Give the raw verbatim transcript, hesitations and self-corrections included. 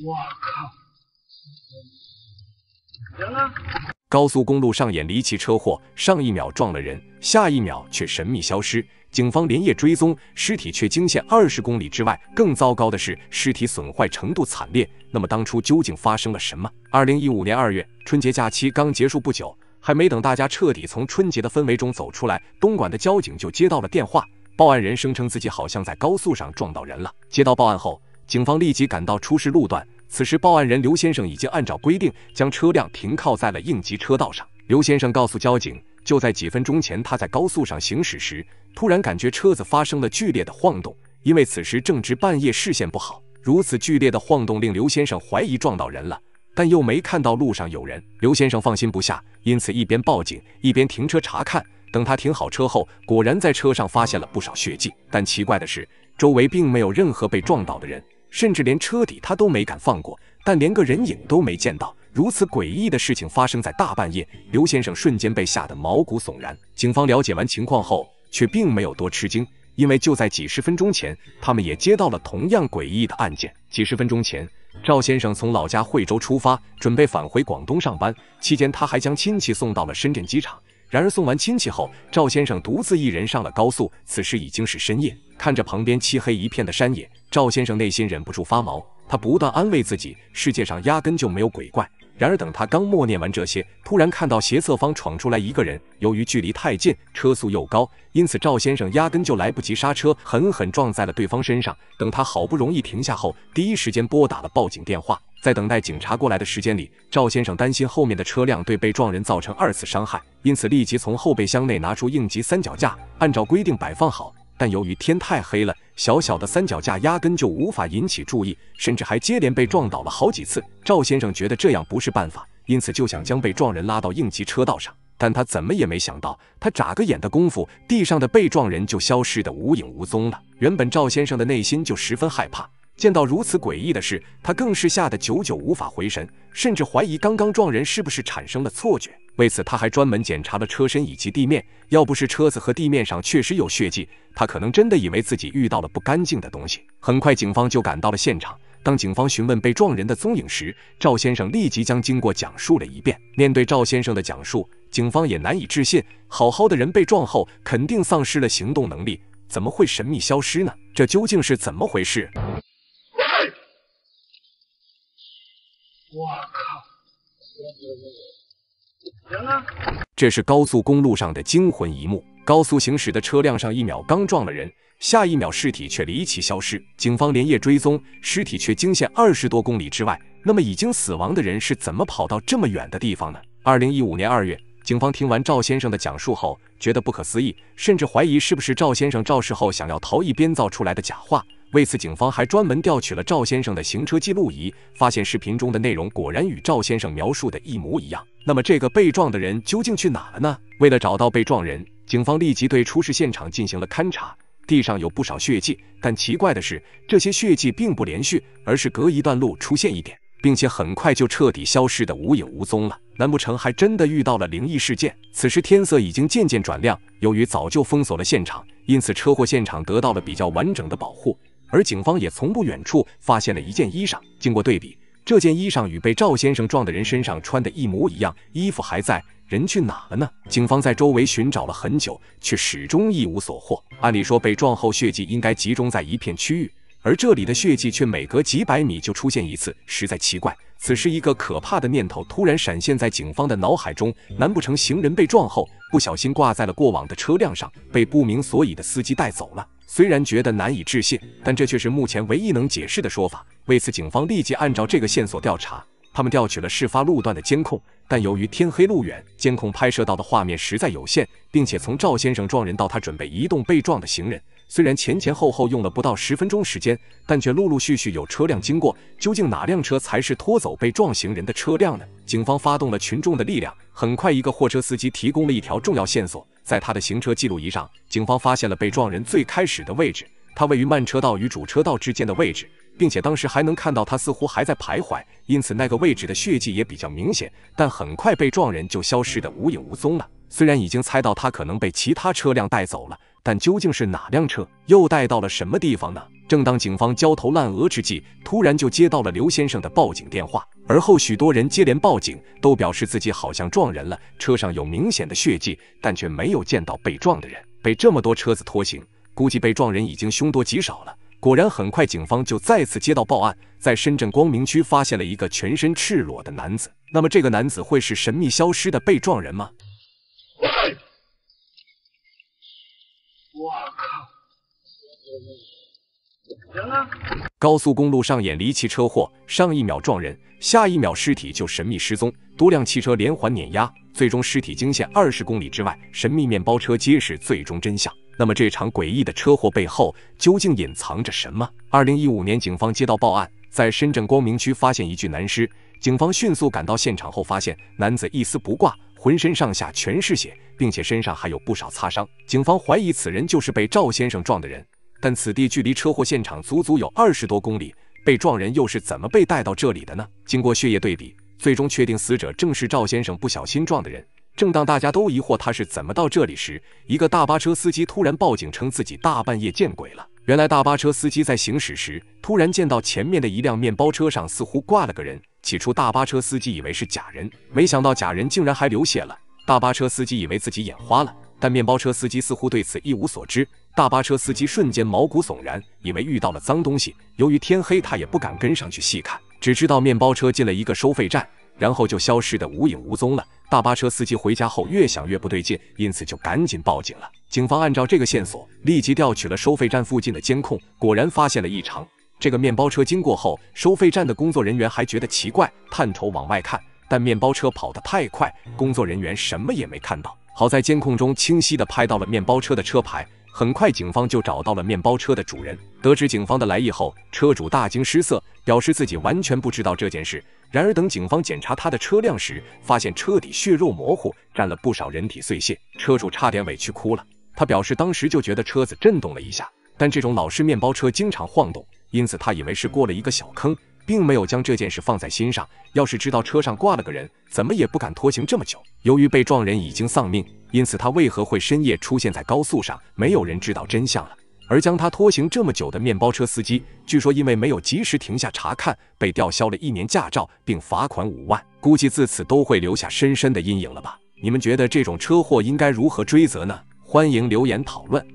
我靠！人呢？高速公路上演离奇车祸，上一秒撞了人，下一秒却神秘消失。警方连夜追踪，尸体却惊现二十公里之外。更糟糕的是，尸体损坏程度惨烈。那么当初究竟发生了什么？二零一五年二月，春节假期刚结束不久，还没等大家彻底从春节的氛围中走出来，东莞的交警就接到了电话。 报案人声称自己好像在高速上撞到人了。接到报案后，警方立即赶到出事路段。此时，报案人刘先生已经按照规定将车辆停靠在了应急车道上。刘先生告诉交警，就在几分钟前，他在高速上行驶时，突然感觉车子发生了剧烈的晃动，因为此时正值半夜，视线不好。如此剧烈的晃动令刘先生怀疑撞到人了，但又没看到路上有人。刘先生放心不下，因此一边报警一边停车查看。 等他停好车后，果然在车上发现了不少血迹，但奇怪的是，周围并没有任何被撞倒的人，甚至连车底他都没敢放过，但连个人影都没见到。如此诡异的事情发生在大半夜，刘先生瞬间被吓得毛骨悚然。警方了解完情况后，却并没有多吃惊，因为就在几十分钟前，他们也接到了同样诡异的案件。几十分钟前，赵先生从老家惠州出发，准备返回广东上班，期间他还将亲戚送到了深圳机场。 然而送完亲戚后，赵先生独自一人上了高速。此时已经是深夜，看着旁边漆黑一片的山野，赵先生内心忍不住发毛。他不断安慰自己，世界上压根就没有鬼怪。然而等他刚默念完这些，突然看到斜侧方闯出来一个人。由于距离太近，车速又高，因此赵先生压根就来不及刹车，狠狠撞在了对方身上。等他好不容易停下后，第一时间拨打了报警电话。 在等待警察过来的时间里，赵先生担心后面的车辆对被撞人造成二次伤害，因此立即从后备箱内拿出应急三脚架，按照规定摆放好。但由于天太黑了，小小的三脚架压根就无法引起注意，甚至还接连被撞倒了好几次。赵先生觉得这样不是办法，因此就想将被撞人拉到应急车道上。但他怎么也没想到，他眨个眼的功夫，地上的被撞人就消失得无影无踪了。原本赵先生的内心就十分害怕。 见到如此诡异的事，他更是吓得久久无法回神，甚至怀疑刚刚撞人是不是产生了错觉。为此，他还专门检查了车身以及地面，要不是车子和地面上确实有血迹，他可能真的以为自己遇到了不干净的东西。很快，警方就赶到了现场。当警方询问被撞人的踪影时，赵先生立即将经过讲述了一遍。面对赵先生的讲述，警方也难以置信，好好的人被撞后，肯定丧失了行动能力，怎么会神秘消失呢？这究竟是怎么回事？ 我靠！人呢？这是高速公路上的惊魂一幕。高速行驶的车辆上一秒刚撞了人，下一秒尸体却离奇消失。警方连夜追踪，尸体却惊现二十多公里之外。那么已经死亡的人是怎么跑到这么远的地方呢？二零一五年二月，警方听完赵先生的讲述后，觉得不可思议，甚至怀疑是不是赵先生肇事后想要逃逸编造出来的假话。 为此，警方还专门调取了赵先生的行车记录仪，发现视频中的内容果然与赵先生描述的一模一样。那么，这个被撞的人究竟去哪了呢？为了找到被撞人，警方立即对出事现场进行了勘查。地上有不少血迹，但奇怪的是，这些血迹并不连续，而是隔一段路出现一点，并且很快就彻底消失得无影无踪了。难不成还真的遇到了灵异事件？此时天色已经渐渐转亮，由于早就封锁了现场，因此车祸现场得到了比较完整的保护。 而警方也从不远处发现了一件衣裳，经过对比，这件衣裳与被赵先生撞的人身上穿的一模一样，衣服还在，人去哪了呢？警方在周围寻找了很久，却始终一无所获。按理说，被撞后血迹应该集中在一片区域，而这里的血迹却每隔几百米就出现一次，实在奇怪。此时，一个可怕的念头突然闪现在警方的脑海中：难不成行人被撞后不小心挂在了过往的车辆上，被不明所以的司机带走了？ 虽然觉得难以置信，但这却是目前唯一能解释的说法。为此，警方立即按照这个线索调查。他们调取了事发路段的监控，但由于天黑路远，监控拍摄到的画面实在有限，并且从赵先生撞人到他准备移动被撞的行人，虽然前前后后用了不到十分钟时间，但却陆陆续续有车辆经过。究竟哪辆车才是拖走被撞行人的车辆呢？警方发动了群众的力量，很快，一个货车司机提供了一条重要线索。 在他的行车记录仪上，警方发现了被撞人最开始的位置，它位于慢车道与主车道之间的位置，并且当时还能看到他似乎还在徘徊，因此那个位置的血迹也比较明显。但很快被撞人就消失得无影无踪了。虽然已经猜到他可能被其他车辆带走了，但究竟是哪辆车，又带到了什么地方呢？正当警方焦头烂额之际，突然就接到了刘先生的报警电话。而后许多人接连报警，都表示自己好像撞人了，车上有明显的血迹，但却没有见到被撞的人。被这么多车子拖行，估计被撞人已经凶多吉少了。果然，很快警方就再次接到报案，在深圳光明区发现了一个全身赤裸的男子。那么，这个男子会是神秘消失的被撞人吗？我靠！ 高速公路上演离奇车祸，上一秒撞人，下一秒尸体就神秘失踪。多辆汽车连环碾压，最终尸体惊现二十公里之外。神秘面包车揭示最终真相。那么这场诡异的车祸背后究竟隐藏着什么？ 二零一五年，警方接到报案，在深圳光明区发现一具男尸。警方迅速赶到现场后，发现男子一丝不挂，浑身上下全是血，并且身上还有不少擦伤。警方怀疑此人就是被赵先生撞的人。 但此地距离车祸现场足足有二十多公里，被撞人又是怎么被带到这里的呢？经过血液对比，最终确定死者正是赵先生不小心撞的人。正当大家都疑惑他是怎么到这里时，一个大巴车司机突然报警称自己大半夜见鬼了。原来大巴车司机在行驶时，突然见到前面的一辆面包车上似乎挂了个人。起初大巴车司机以为是假人，没想到假人竟然还流血了。大巴车司机以为自己眼花了。 但面包车司机似乎对此一无所知，大巴车司机瞬间毛骨悚然，以为遇到了脏东西。由于天黑，他也不敢跟上去细看，只知道面包车进了一个收费站，然后就消失得无影无踪了。大巴车司机回家后越想越不对劲，因此就赶紧报警了。警方按照这个线索，立即调取了收费站附近的监控，果然发现了异常。这个面包车经过后，收费站的工作人员还觉得奇怪，探头往外看，但面包车跑得太快，工作人员什么也没看到。 好在监控中清晰地拍到了面包车的车牌，很快警方就找到了面包车的主人。得知警方的来意后，车主大惊失色，表示自己完全不知道这件事。然而等警方检查他的车辆时，发现车底血肉模糊，沾了不少人体碎屑，车主差点委屈哭了。他表示当时就觉得车子震动了一下，但这种老式面包车经常晃动，因此他以为是过了一个小坑，并没有将这件事放在心上。要是知道车上挂了个人，怎么也不敢拖行这么久。 由于被撞人已经丧命，因此他为何会深夜出现在高速上，没有人知道真相了。而将他拖行这么久的面包车司机，据说因为没有及时停下查看，被吊销了一年驾照，并罚款五万，估计自此都会留下深深的阴影了吧？你们觉得这种车祸应该如何追责呢？欢迎留言讨论。